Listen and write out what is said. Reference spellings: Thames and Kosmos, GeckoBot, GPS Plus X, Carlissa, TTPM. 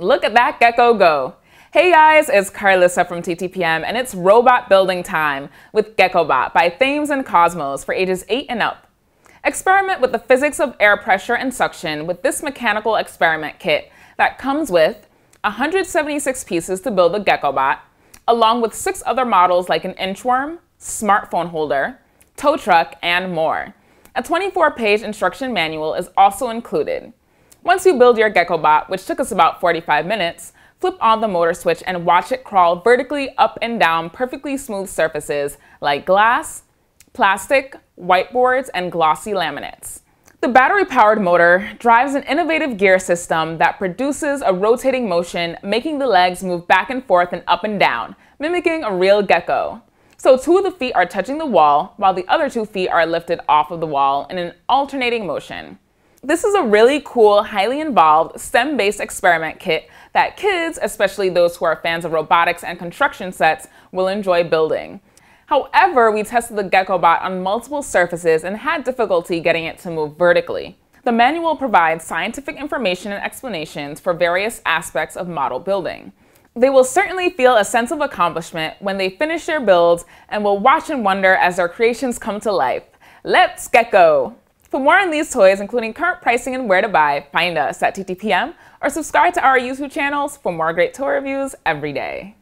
Look at that gecko go. Hey guys, it's Carlissa from TTPM, and it's robot building time with GeckoBot by Thames and Kosmos for ages 8 and up. Experiment with the physics of air pressure and suction with this mechanical experiment kit that comes with 176 pieces to build a GeckoBot, along with 6 other models like an inchworm, smartphone holder, tow truck, and more. A 24-page instruction manual is also included. Once you build your GeckoBot, which took us about 45 minutes, flip on the motor switch and watch it crawl vertically up and down perfectly smooth surfaces like glass, plastic, whiteboards, and glossy laminates. The battery-powered motor drives an innovative gear system that produces a rotating motion, making the legs move back and forth and up and down, mimicking a real gecko. So 2 of the feet are touching the wall, while the other 2 feet are lifted off of the wall in an alternating motion. This is a really cool, highly involved, STEM-based experiment kit that kids, especially those who are fans of robotics and construction sets, will enjoy building. However, we tested the GeckoBot on multiple surfaces and had difficulty getting it to move vertically. The manual provides scientific information and explanations for various aspects of model building. They will certainly feel a sense of accomplishment when they finish their builds and will watch and wonder as their creations come to life. Let's gecko! For more on these toys, including current pricing and where to buy, find us at TTPM or subscribe to our YouTube channels for more great toy reviews every day.